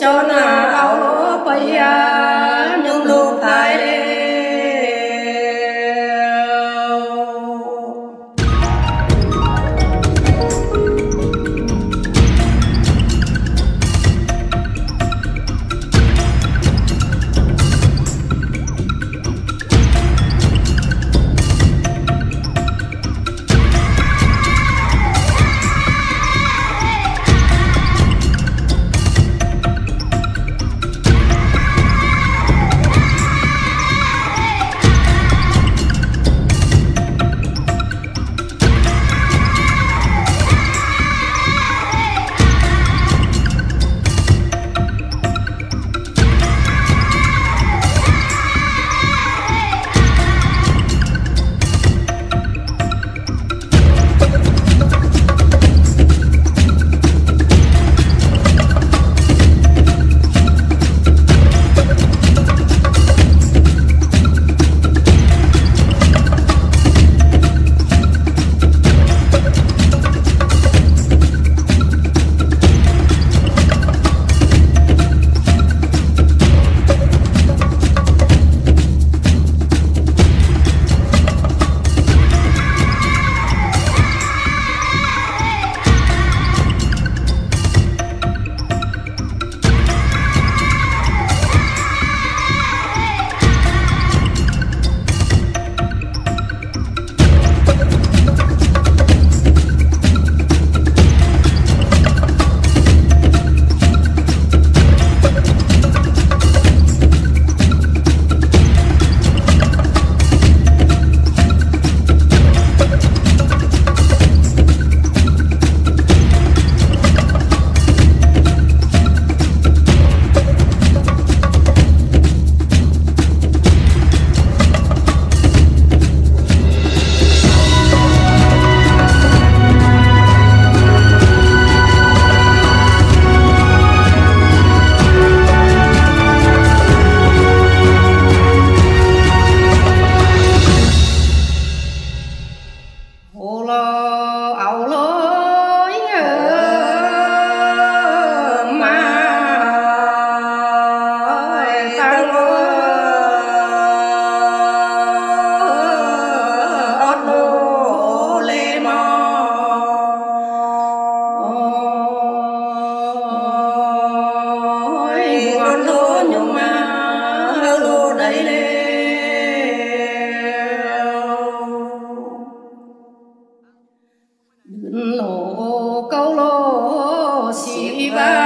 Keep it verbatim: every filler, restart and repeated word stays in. cho na ao bay nhung lu tai câu lô xì ba.